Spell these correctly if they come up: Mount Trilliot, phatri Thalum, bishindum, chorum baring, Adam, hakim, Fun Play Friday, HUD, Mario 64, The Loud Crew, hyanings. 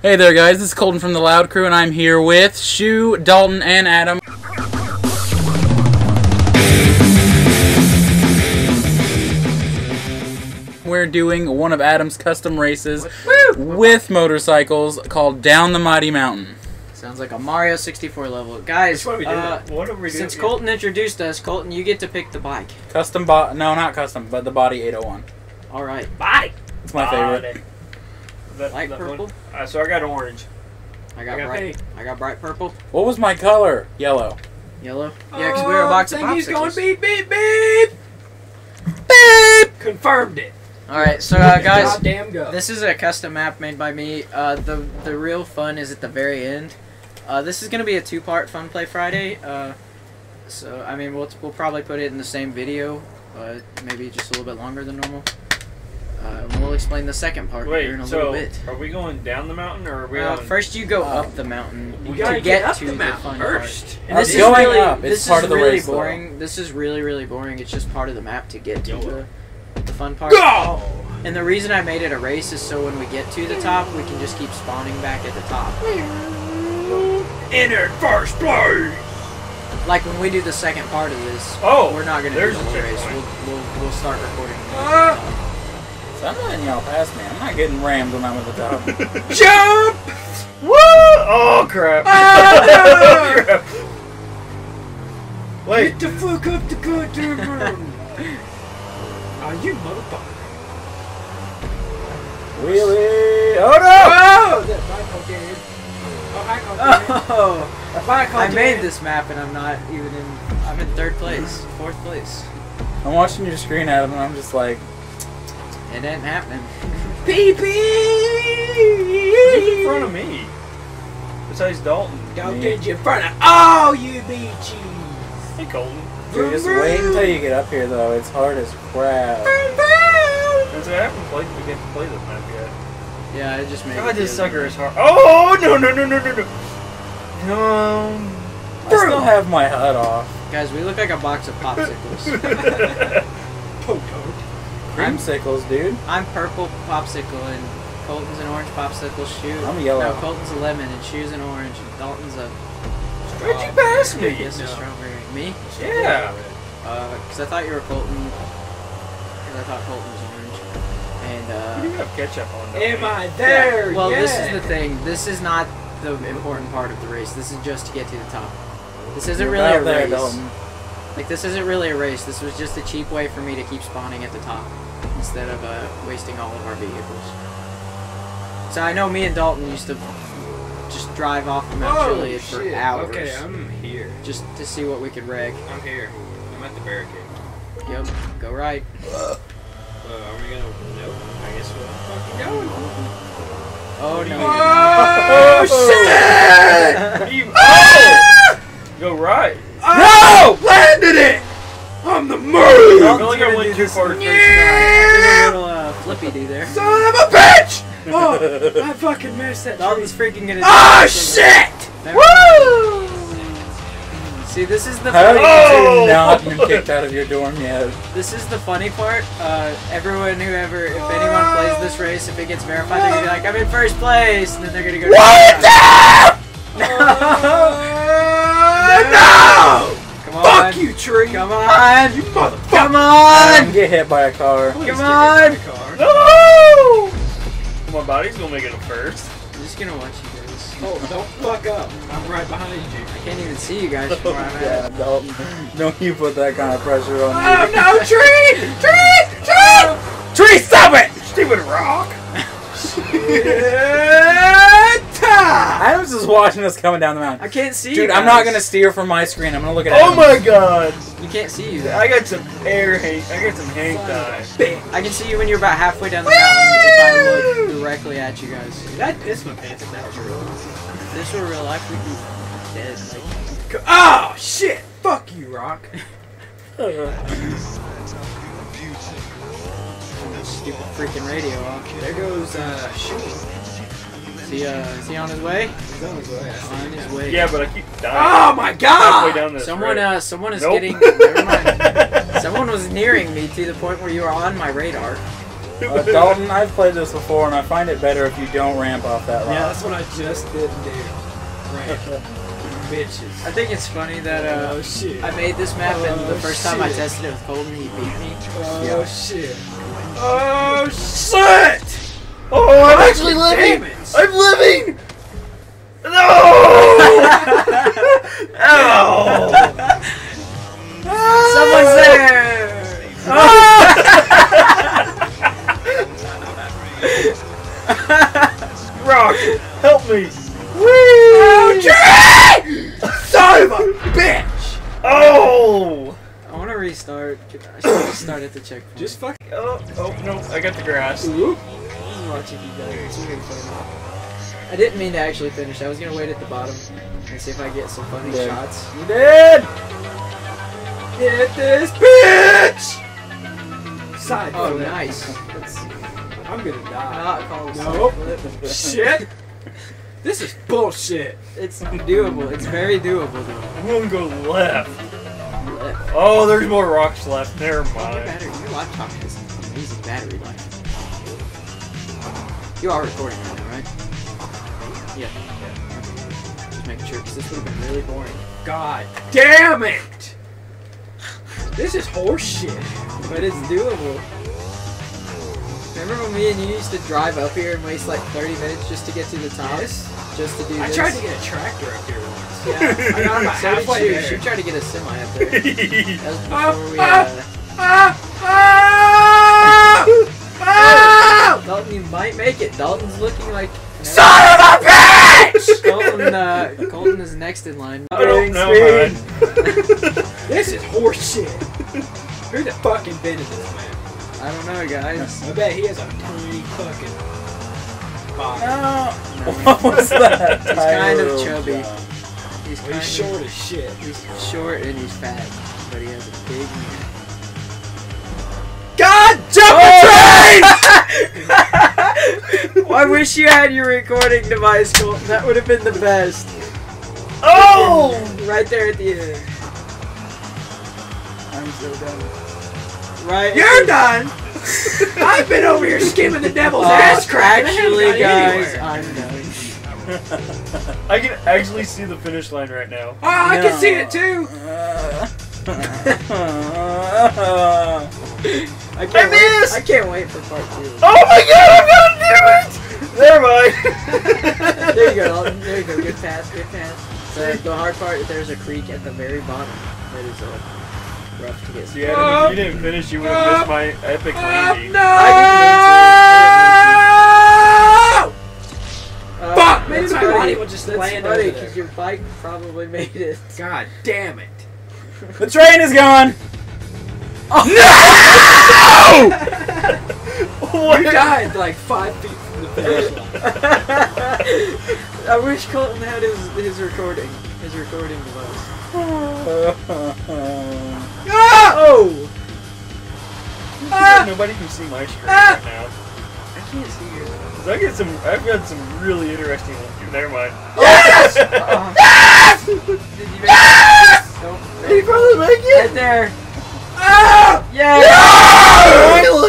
Hey there guys, this is Colton from The Loud Crew and I'm here with Shu, Dalton, and Adam. We're doing one of Adam's custom races with motorcycles called Down the Mighty Mountain. Sounds like a Mario 64 level. Guys, since Colton introduced us, Colton, you get to pick the bike. Custom body, no not custom, but the body 801. Alright. Body! It's my favorite. Light purple? So I got orange. I got bright purple. What was my color? Yellow. Yellow? Yeah, because we were a box of popsicles. He's going beep, beep, beep! Beep! Confirmed it. Alright, so guys, this is a custom map made by me. The real fun is at the very end. This is going to be a two-part Fun Play Friday. So, I mean, we'll probably put it in the same video. Maybe just a little bit longer than normal. We'll explain the second part here in a little bit. Are we going down the mountain or are we on... First you go up the mountain. We gotta get up to the mountain first. This is really boring. This is really, really boring. It's just part of the map to get to the fun part. Go! And the reason I made it a race is so when we get to the top, we can just keep spawning back at the top. Enter first place! Like when we do the second part of this, we're not going to do the whole race. We'll start recording. So I'm letting y'all pass me. I'm not getting rammed when I'm at the top. Jump! Woo! Oh, crap. Ah! Oh, crap. Wait. Get the fuck up the goddamn room. Are you motherfucker? Really? Oh, no! Oh! I made this map and I'm not even in... I'm in third place. Fourth place. I'm watching your screen, Adam, and I'm just like... It ain't happening. Pee-pee! In front of me. Besides Dalton. Don't get you in front of all you BGs. Hey, Colton. Dude, just wait until you get up here, though. It's hard as crap. Because I haven't we can't play this map yet. Yeah, I just made it. God, this sucker is hard. Oh, no. I still have my HUD off. Guys, we look like a box of popsicles. Popsicles, dude. I'm purple popsicle and Colton's an orange popsicle. Shoe. I'm yellow. No, Colton's a lemon and Shoe's an orange and Dalton's a. Where'd you pass me? Yes, a strawberry. Me? Yeah. Because I thought you were Colton. Because I thought Colton was orange. And you have ketchup on. Am I there? Yeah. Well, yeah. This is the thing. This is not the important part of the race. This is just to get to the top. This isn't really a race. Dalton. Like this isn't really a race. This was just a cheap way for me to keep spawning at the top. Instead of wasting all of our vehicles. So I know me and Dalton used to just drive off of Mount Trilliot for hours. Okay, I'm here. Just to see what we could wreck. I'm here. I'm at the barricade. Yep, go right. Are we gonna... Nope. I guess we're fucking going. Oh, no. Oh, shit! Go right. No! Landed it! I'm the murderer! I feel like I went too far. Flippy do there. Son of a bitch! Oh, I fucking missed that. Dalton's freaking gonna. Oh shit! Woo! See, this is the. How have you not been kicked out of your dorm yet? This is the funny part. If anyone plays this race, if it gets verified, they're gonna be like, "I'm in first place," and then they're gonna go. What? No! Come on. Fuck you, tree! Come on! You motherfucker! Come on! Get hit by a car. Please come on! No! My body's gonna make it up first. I'm just gonna watch you guys. Oh, don't fuck up! I'm right behind you. I can't even see you guys from where I'm at. Don't you put that kind of pressure on me. Oh no! Tree! Tree! Tree! Tree! Stop it! Stupid rock! I was just watching us coming down the mountain. I can't see you. Dude, I'm not going to steer from my screen. I'm going to look at it. Oh my god. You can't see you. I got some hank time. I can see you when you're about halfway down the mountain. If I look directly at you guys. This one fancy natural. If this were real life, we'd be dead. Oh, shit. Fuck you, Rock. Stupid freaking radio off. There goes, shooting. Is he on his way? He's on his way. On his way. Yeah, but I keep dying. Oh my god! Down this someone is getting. Never mind. Someone was nearing me to the point where you were on my radar. Dalton, I've played this before, and I find it better if you don't ramp off that rock. Yeah, that's what I just didn't do. Ramp. Bitches. I think it's funny that I made this map, and the first time I tested it with Colton, he beat me. Oh shit. Oh shit! Oh, I'm actually living! Damage. I'm living! No! Ow! Someone's there! Oh. Rock! Help me! Woo! Son of a bitch! Oh! I want to restart. I should restart at the checkpoint. Just fuck. Oh, oh no! I got the grass. Whoop! I didn't mean to actually finish. I was gonna wait at the bottom and see if I get some funny shots. You did! Get this bitch! Side. Oh, nice. That's, I'm gonna die. No. Shit. This is bullshit. It's doable. It's very doable, though. I'm gonna go left. Left. Oh, there's more rocks left. Never mind. Your laptop has an amazing battery life. You are recording now, right? Yeah. Just making sure, because this would have been really boring. God damn it! This is horseshit. But it's doable. Remember when me and you used to drive up here and waste like 30 minutes just to get to the top? Yes. Just to do this? I tried to get a tractor up here once. Yeah, I got about halfway there. She tried to get a semi up there. That was before we, Dalton, you might make it. Dalton's looking like... SON OF A BITCH! Colton is next in line. I don't know, man. This is horseshit. Who the fuck invented this, man? I don't know, guys. I bet he has a tiny fucking body. No. What was that? He's kind of chubby. He's short as shit. He's short and he's fat, but he has a big man. God, jump the train! I wish you had your recording device, Colton. That would have been the best. Oh! Right there at the end. I'm so done. Right. You're done! I've been over here skimming the devil's ass crack. Actually, guys, I'm done. I can actually see the finish line right now. Oh, I can see it too! I can't wait for part 2. Oh my god, I'm gonna do it! Never mind. There you go, Alton. There you go. Good pass, good pass. The hard part, there's a creek at the very bottom. That is rough to get. So if you didn't finish, you would have missed my epic landing. No! Fuck! Maybe my body will just land on it because your bike probably made it. God damn it. The train is gone! Oh. No! You died like 5 feet from the finish line. I wish Colton had his recording device. Oh! Nobody can see my screen right now. I can't see yours. Cause I've got some really interesting ones. Never mind. Yes! Yes! Did you make it? Did you probably make it? Right there. Ah! Yeah! No!